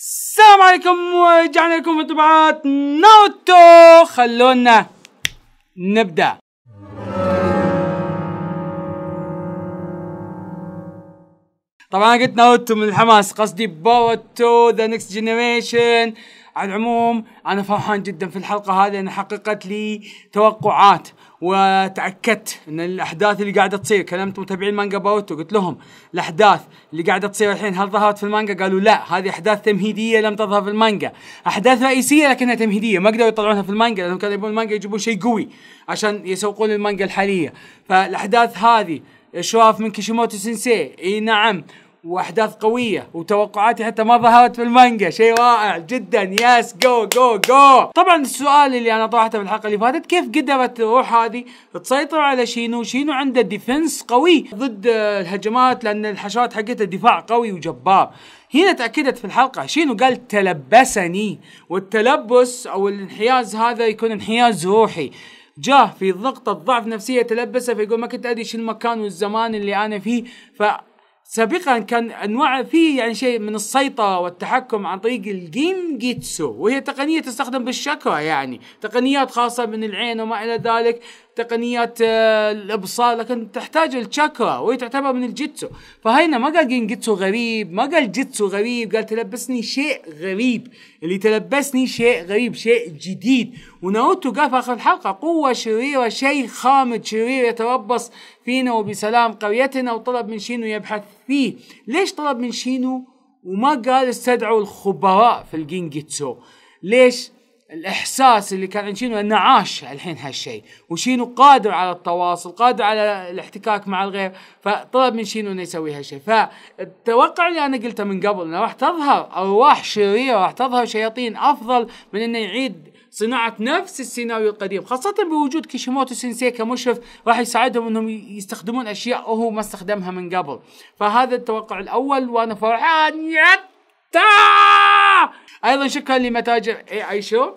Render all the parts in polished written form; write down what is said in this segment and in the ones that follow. السلام عليكم ورجعنا لكم في طبعات ناوتو. خلونا نبدأ. طبعا قلت ناوتو من الحماس، قصدي بوروتو ذا نكست جنريشن. على العموم انا فرحان جدا في الحلقة هذه لأنها حققت لي توقعات وتأكدت ان الاحداث اللي قاعده تصير. كلمت متابعين مانجا باوتو قلت لهم الاحداث اللي قاعده تصير الحين هل ظهرت في المانجا؟ قالوا لا، هذه احداث تمهيديه لم تظهر في المانجا، احداث رئيسيه لكنها تمهيديه، ما قدروا يطلعونها في المانجا لانهم كانوا يبون المانجا يجيبون شيء قوي عشان يسوقون المانجا الحاليه. فالاحداث هذه اشراف من كيشيموتو سينسي، اي نعم، واحداث قويه وتوقعاتي حتى ما ظهرت في المانجا، شيء رائع جدا. يس جو جو جو. طبعا السؤال اللي انا طرحته في الحلقه اللي فاتت، كيف قدرت الروح هذه تسيطر على شينو؟ شينو عنده ديفنس قوي ضد الهجمات لان الحشرات حقتها دفاع قوي وجبار. هنا تاكدت في الحلقه، شينو قال تلبسني، والتلبس او الانحياز هذا يكون انحياز روحي. جاه في ضغطه ضعف نفسيه تلبسه، فيقول ما كنت ادري شو المكان والزمان اللي انا فيه. ف سابقا كان انواع فيه يعني شيء من السيطره والتحكم عن طريق الجينجيتسو، وهي تقنيه تستخدم بالشاكرا، يعني تقنيات خاصه من العين وما الى ذلك، تقنيات الابصار، لكن تحتاج الشاكرا وهي تعتبر من الجيتسو. فهنا ما قال جينجيتسو غريب، ما قال جيتسو غريب، قال تلبسني شيء غريب. اللي تلبسني شيء غريب، شيء جديد. وناروتو قال في اخر الحلقه قوه شريره، شيء خامد شرير يتربص فينا وبسلام قريتنا، وطلب من شينو يبحث فيه. ليش طلب من شينو وما قال استدعوا الخبراء في الجينجيتسو؟ ليش؟ الاحساس اللي كان عند شينو انه عاش الحين هالشيء، وشينو قادر على التواصل، قادر على الاحتكاك مع الغير، فطلب من شينو انه يسوي هالشيء. فالتوقع اللي انا قلته من قبل انه راح تظهر ارواح شريره، راح تظهر شياطين، افضل من انه يعيد صناعة نفس السيناريو القديم، خاصة بوجود كيشيموتو سينسي كمشرف راح يساعدهم انهم يستخدمون اشياء وهو ما استخدمها من قبل. فهذا التوقع الاول وانا فرحان يتا. ايضا شكرا لمتاجر اي اي شو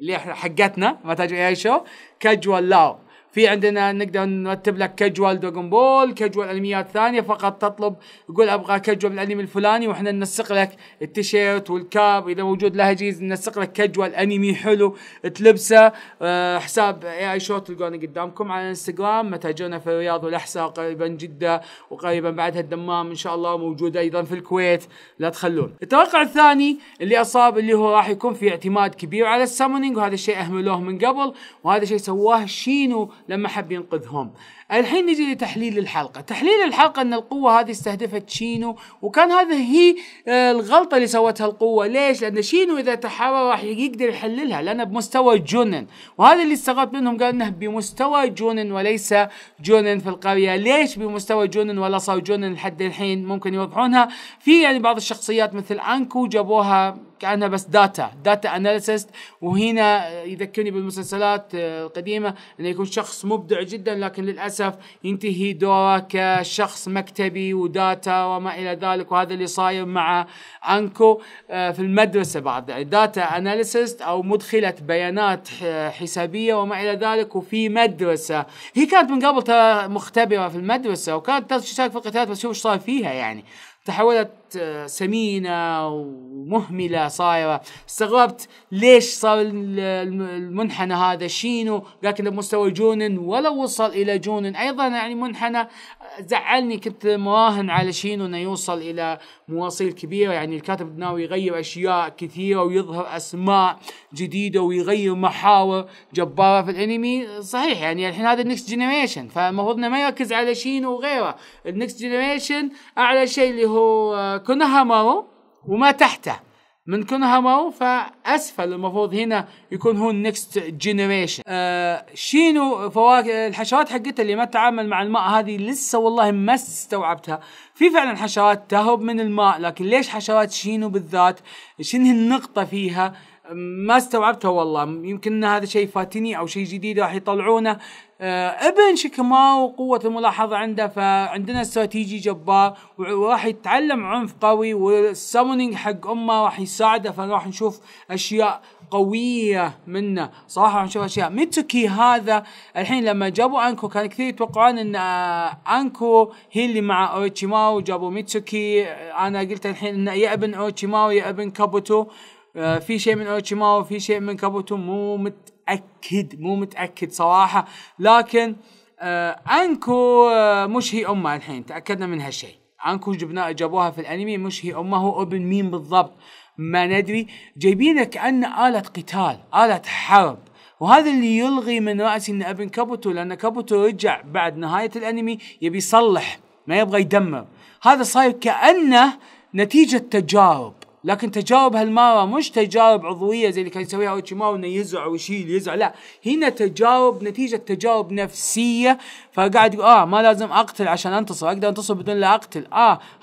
اللي حقتنا، متاجر اي اي شو كاجوال لاو. في عندنا نقدر نرتب لك كاجوال دوغون بول، كاجوال انميات ثانيه، فقط تطلب يقول ابغى كاجوال الانمي الفلاني واحنا ننسق لك التيشيرت والكاب، اذا موجود لها جيز ننسق لك كاجوال انمي حلو تلبسه. حساب اي شو تلقونه قدامكم على الانستغرام، متاجرنا في الرياض والاحساء وقريبا جده وقريبا بعدها الدمام ان شاء الله، موجوده ايضا في الكويت، لا تخلون. التوقع الثاني اللي اصاب اللي هو راح يكون في اعتماد كبير على السامونينج، وهذا الشيء اهملوه من قبل، وهذا الشيء سواه شينو لما حب ينقذهم. الحين نجي لتحليل الحلقة. تحليل الحلقة ان القوة هذه استهدفت شينو، وكان هذا هي الغلطة اللي سوتها القوة. ليش؟ لان شينو اذا تحرر راح يقدر يحللها لانه بمستوى جونن، وهذا اللي استغربت منهم، قال انه بمستوى جونن وليس جونن في القرية. ليش بمستوى جونن ولا صار جونن لحد الحين؟ ممكن يوضحونها. في يعني بعض الشخصيات مثل انكو جابوها كأنها بس داتا اناليسيست، وهنا يذكرني بالمسلسلات القديمة انه يكون شخص مبدع جدا لكن للأسف ينتهي دوره كشخص مكتبي وداتا وما إلى ذلك، وهذا اللي صاير مع أنكو في المدرسة بعد داتا اناليسيست أو مدخلة بيانات حسابية وما إلى ذلك. وفي مدرسة هي كانت من قبل مختبرة في المدرسة وكانت تشارك في القتالات، بس شوف ايش صار فيها، يعني تحولت سمينة ومهملة صايرة. استغربت ليش صار المنحنى هذا. شينو قال كنا بمستوى جونن ولو وصل إلى جونن، أيضا يعني منحنى زعلني، كنت مراهن على شينو انه يوصل إلى مواصيل كبيرة، يعني الكاتب ناوي يغير أشياء كثيرة ويظهر أسماء جديدة ويغير محاور جبارة في الأنمي. صحيح يعني الحين هذا النكست جنريشن، فالمفروض انه ما يركز على شينو وغيره. النكست جنريشن أعلى شيء اللي هو كونوهامارو وما تحته من كونوهامارو فاسفل، المفروض هنا يكون هو النكست جنريشن. شينو فواكه الحشرات حقتها اللي ما تتعامل مع الماء هذه لسه والله ما استوعبتها. في فعلا حشرات تهرب من الماء، لكن ليش حشرات شينو بالذات؟ شنو النقطة فيها؟ ما استوعبتها والله. يمكن هذا شيء فاتني او شيء جديد راح يطلعونه. ابن شيكيمارو وقوة الملاحظة عنده، فعندنا استراتيجي جبار وراح يتعلم عنف قوي، والسامونينج حق امه راح يساعده، فراح نشوف اشياء قويه منه صراحه. نشوف اشياء ميتسوكي هذا الحين لما جابوا انكو كان كثير يتوقعون ان انكو هي اللي مع اوتشيماو، جابوا ميتسوكي. انا قلت الحين انه يا ابن اوتشيماو يا ابن كابوتو، في شيء من اوتشيماو في شيء من كابوتو، مو متاكد صراحه. لكن انكو مش هي امه الحين، تاكدنا من هالشيء. انكو جابوها في الانمي مش هي امه، هو ابن مين بالضبط ما ندري. جايبينه كأنه آلة قتال، آلة حرب، وهذا اللي يلغي من رأسي ان ابن كابوتو، لان كابوتو رجع بعد نهاية الانمي يبي يصلح، ما يبغى يدمر. هذا صاير كأنه نتيجة تجارب، لكن تجارب هالمرة مش تجارب عضوية زي اللي كان يسويها اوتشيماو انه يزرع ويشيل يزرع، لا، هنا تجارب نتيجة تجارب نفسية. فقاعد يقول ما لازم اقتل عشان انتصر، اقدر انتصر بدون لا اقتل.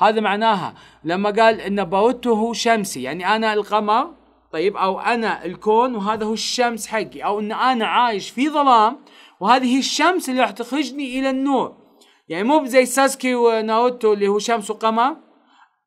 هذا معناها لما قال ان باروتو هو شمسي، يعني انا القمر طيب، او انا الكون وهذا هو الشمس حقي، او ان انا عايش في ظلام وهذه هي الشمس اللي راح تخرجني الى النور. يعني مو زي ساسكي وناروتو اللي هو شمس وقمر،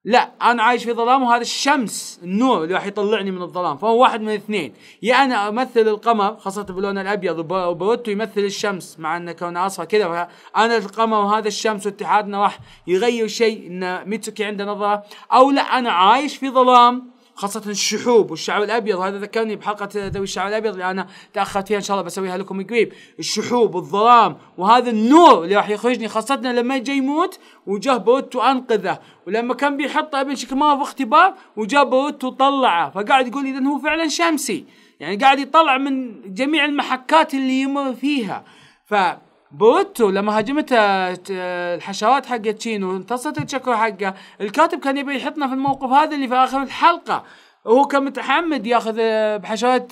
لا، انا عايش في ظلام وهذا الشمس النور اللي راح يطلعني من الظلام. فهو واحد من الاثنين، يا انا امثل القمر خاصه باللون الابيض، وباروتو يمثل الشمس مع انه كونه اصفر كذا، انا القمر وهذا الشمس، واتحادنا راح يغير شيء ان ميتسوكي عنده نظره. او لا، انا عايش في ظلام خاصه الشحوب والشعر الابيض، هذا ذكرني بحلقه ذوي الشعر الابيض اللي انا تاخرت فيها، ان شاء الله بسويها لكم قريب. الشحوب والظلام وهذا النور اللي راح يخرجني، خاصه لما جاي يموت وجاه باروتو انقذه، ولما كان بيحط ابن شيكيمارو في اختبار وجاه باروتو طلعه. فقاعد يقول اذا هو فعلا شمسي، يعني قاعد يطلع من جميع المحكات اللي يمر فيها. فباروتو لما هاجمته الحشرات حقت شينو انتصرت الشكوى حقه، الكاتب كان يبي يحطنا في الموقف هذا اللي في اخر الحلقه، وهو كان متحمد ياخذ بحشرات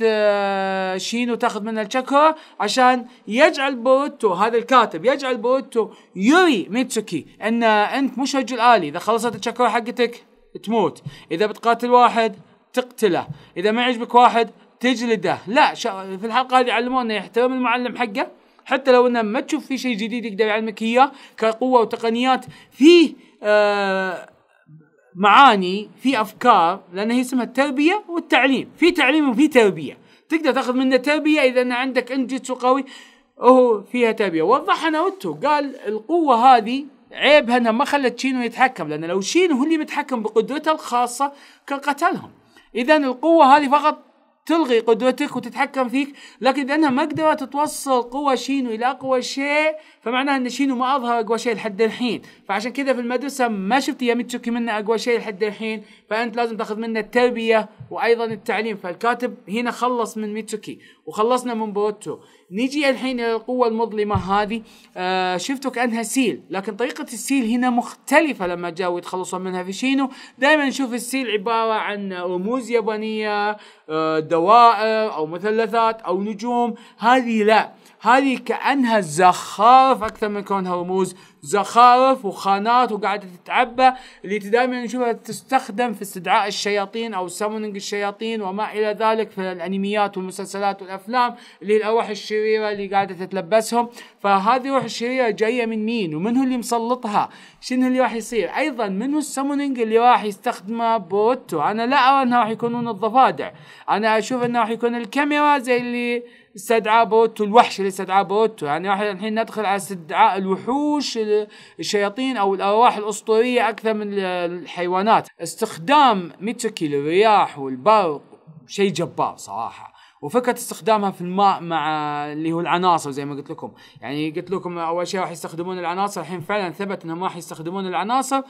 شينو تاخذ منها الشاكورا عشان يجعل باروتو، هذا الكاتب يجعل باروتو يري ميتسوكي ان انت مش رجل آلي، اذا خلصت الشاكورا حقتك تموت، اذا بتقاتل واحد تقتله، اذا ما يعجبك واحد تجلده. لا، في الحلقه هذه علمونا يحترم المعلم حقه، حتى لو انه ما تشوف في شيء جديد يقدر يعلمك اياه كقوه وتقنيات، فيه معاني، في افكار، لان هي اسمها التربيه والتعليم، في تعليم وفي تربيه، تقدر تاخذ منه تربيه اذا أنا عندك جيتسو قوي، وهو فيها تربيه. وضحها ناروتو، قال القوه هذه عيبها انها ما خلت شينو يتحكم، لان لو شينو هو اللي متحكم بقدرته الخاصه كان قتلهم. اذا القوه هذه فقط تلغي قدرتك وتتحكم فيك، لكن اذا انها ما قدرت توصل قوه شينو الى اقوى شيء، فمعناها ان شينو ما اظهر اقوى شيء لحد الحين، فعشان كذا في المدرسه ما شفت يا ميتسوكي منه اقوى شيء لحد الحين، فانت لازم تاخذ منه التربيه وايضا التعليم. فالكاتب هنا خلص من ميتسوكي وخلصنا من باروتو. نيجي الحين الى القوه المظلمه هذه، شفتوا كانها سيل، لكن طريقه السيل هنا مختلفه. لما جاوا يتخلصون منها في شينو دائما نشوف السيل عباره عن رموز يابانيه، دوائر او مثلثات او نجوم. هذه لا، هذه كأنها زخارف اكثر من كونها رموز، زخارف وخانات وقاعده تتعبى، اللي دائما نشوفها تستخدم في استدعاء الشياطين او سامونينج الشياطين وما الى ذلك في الانميات والمسلسلات والافلام، اللي هي الارواح الشريره اللي قاعده تتلبسهم. فهذه الروح الشريره جايه من مين؟ ومن هو اللي مسلطها؟ شنو اللي راح يصير؟ ايضا من هو السامونينج اللي راح يستخدمه باروتو؟ انا لا ارى انه راح يكونون الضفادع، انا اشوف انه راح يكون الكاميرا زي اللي استدعاء باروتو، الوحش اللي استدعاء باروتو. يعني راح الحين ندخل على استدعاء الوحوش، الشياطين او الارواح الاسطوريه اكثر من الحيوانات. استخدام ميتسوكي للرياح والبرق شيء جبار صراحه، وفكره استخدامها في الماء مع اللي هو العناصر زي ما قلت لكم. يعني قلت لكم اول شيء راح يستخدمون العناصر، الحين فعلا ثبت انهم راح يستخدمون العناصر.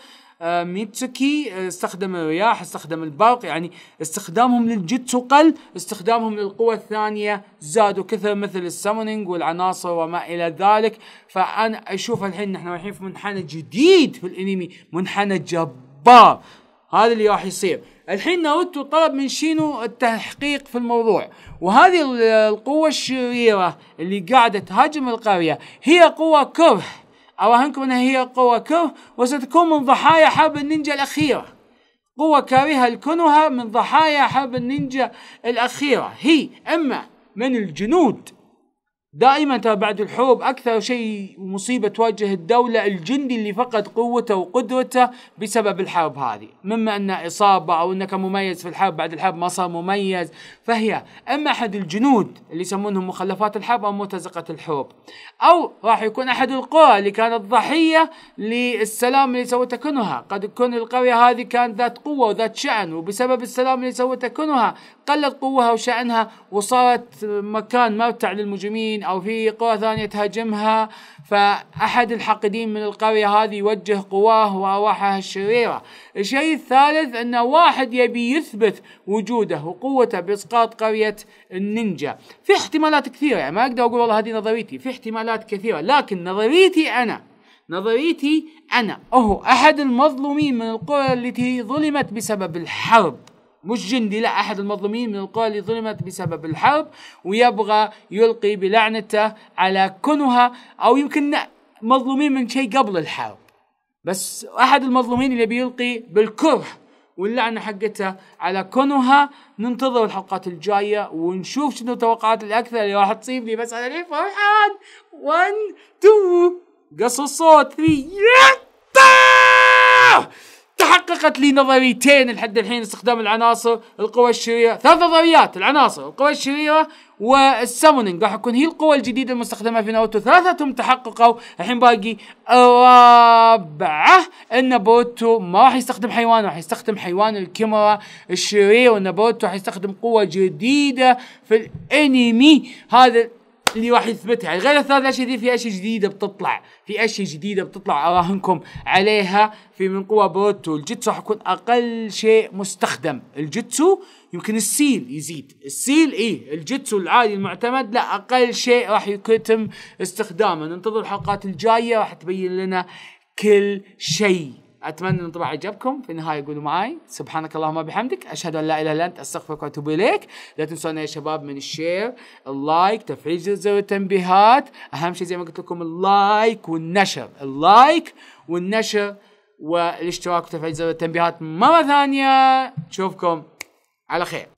ميتسوكي استخدم الرياح، استخدم البرق، يعني استخدامهم للجيتسو قل، استخدامهم للقوة الثانية زادوا كثر، مثل السامونينج والعناصر وما إلى ذلك. فأنا أشوف الحين نحن رايحين في منحنى جديد في الأنمي، منحنى جبار، هذا اللي راح يصير. الحين ناروتو طلب من شينو التحقيق في الموضوع، وهذه القوة الشريرة اللي قاعدة تهاجم القرية هي قوة كره، أراهنكم أنها هي قوة كره، وستكون من ضحايا حرب النينجا الأخيرة. قوة كارهة لكونها من ضحايا حرب النينجا الأخيرة، هي إما من الجنود دائما بعد الحروب أكثر شيء مصيبة تواجه الدولة الجندي اللي فقد قوته وقدرته بسبب الحرب هذه، مما أنه إصابة أو أنه كان مميز في الحرب بعد الحرب ما صار مميز، فهي أما أحد الجنود اللي يسمونهم مخلفات الحرب أو مرتزقة الحروب، أو راح يكون أحد القرى اللي كانت ضحية للسلام اللي سوته كنوها. قد تكون القرية هذه كانت ذات قوة وذات شأن، وبسبب السلام اللي سوته كنوها قلت قوها وشأنها وصارت مكان مرتع للمجرمين أو في قوى ثانية تهاجمها. فأحد الحاقدين من القرية هذه يوجه قواه وأرواحها الشريرة. الشيء الثالث أن واحد يبي يثبت وجوده وقوته بإسقاط قرية النينجا. في احتمالات كثيرة، يعني ما أقدر أقول والله هذه نظريتي، في احتمالات كثيرة، لكن نظريتي أنا هو أحد المظلومين من القرى التي ظلمت بسبب الحرب، مش جندي، لا، أحد المظلومين من القرى اللي ظلمت بسبب الحرب، ويبغى يلقي بلعنته على كنها، أو يمكن مظلومين من شيء قبل الحرب، بس أحد المظلومين اللي بيلقي بالكره واللعنة حقتها على كنها. ننتظر الحلقات الجاية ونشوف شنو التوقعات الأكثر اللي راح تصيب لي. بس أنا ليه فرحان؟ 1 2 قص الصوت 3 تحققت لي نظريتين لحد الحين. استخدام العناصر القوى الشريرة، 3 نظريات: العناصر، القوى الشريرة، والسامونينج راح تكون هي القوى الجديدة المستخدمة في ناروتو. 3 تحققوا، الحين باقي 4. ان بوروتو ما راح يستخدم حيوان، راح يستخدم حيوان الكاميرا الشرير، وان بوروتو راح يستخدم قوة جديدة في الانمي هذا اللي راح يثبتها. يعني غير ال3 اشياء ذي، في اشياء جديده بتطلع، اراهنكم عليها. في من قوى بوروتو الجيتسو راح يكون اقل شيء مستخدم. الجيتسو يمكن السيل يزيد، السيل الجيتسو العادي المعتمد لا، اقل شيء راح يتم استخدامه. ننتظر الحلقات الجايه راح تبين لنا كل شيء. اتمنى ان طبعا عجبكم. في النهايه قولوا معي سبحانك اللهم بحمدك، اشهد ان لا اله الا انت، استغفرك واتوب اليك. لا تنسونا يا شباب من الشير، اللايك، تفعيل زر التنبيهات، اهم شيء زي ما قلت لكم اللايك والنشر، والاشتراك وتفعيل زر التنبيهات. مره ثانيه نشوفكم على خير.